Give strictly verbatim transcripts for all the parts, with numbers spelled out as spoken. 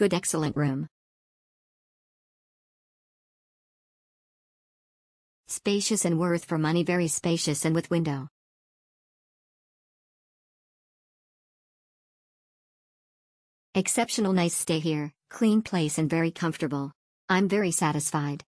Good excellent room. Spacious and worth for money, very spacious and with window. Exceptional nice stay here, clean place and very comfortable. I'm very satisfied.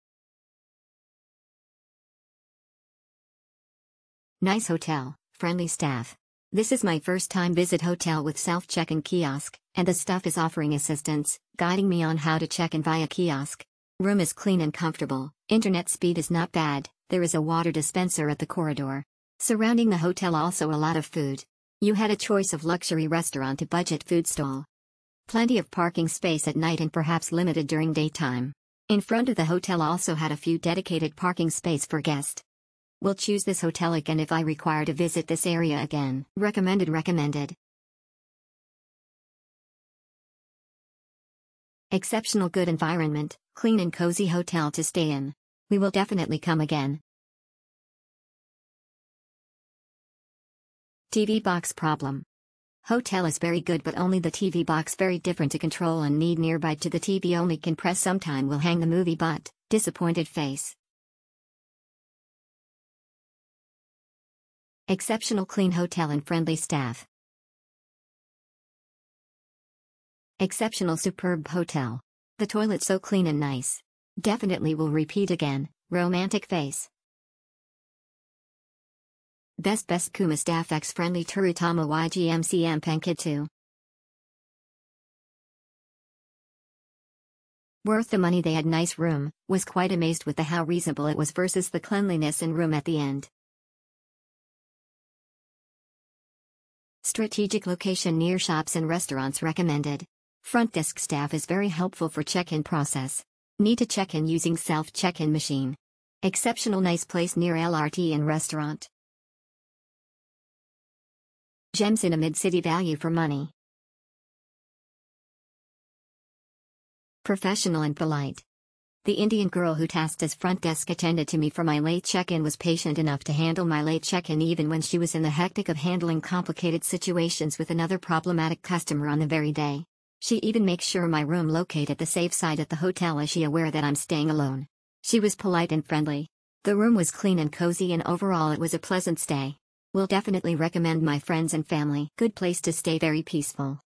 Nice hotel, friendly staff. This is my first time visit hotel with self-check-in kiosk, and the staff is offering assistance, guiding me on how to check in via kiosk. Room is clean and comfortable, internet speed is not bad, there is a water dispenser at the corridor. Surrounding the hotel also a lot of food. You had a choice of luxury restaurant to budget food stall. Plenty of parking space at night and perhaps limited during daytime. In front of the hotel also had a few dedicated parking space for guest. Will choose this hotel again if I require to visit this area again. Recommended recommended. Exceptional good environment, clean and cozy hotel to stay in. We will definitely come again. T V box problem. Hotel is very good but only the T V box very different to control and need nearby to the T V only can press sometime will hang the movie but, disappointed face. Exceptional clean hotel and friendly staff. Exceptional superb hotel. The toilet so clean and nice. Definitely will repeat again, romantic face. Best best Kuma staff X friendly Turutama Y G M C M Pankitsu. Worth the money they had nice room, was quite amazed with the how reasonable it was versus the cleanliness in room at the end. Strategic location near shops and restaurants recommended. Front desk staff is very helpful for check-in process. Need to check-in using self-check-in machine. Exceptional nice place near L R T and restaurant. Gems in a mid-city value for money. Professional and polite. The Indian girl who tasked as front desk attendant to me for my late check-in was patient enough to handle my late check-in even when she was in the hectic of handling complicated situations with another problematic customer on the very day. She even makes sure my room located at the safe side at the hotel as she aware that I'm staying alone. She was polite and friendly. The room was clean and cozy and overall it was a pleasant stay. Will definitely recommend my friends and family. Good place to stay, very peaceful.